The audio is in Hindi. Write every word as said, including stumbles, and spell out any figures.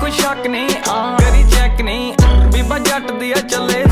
कोई शक नहीं, करी चेक नहीं बीबा जट दिया चले।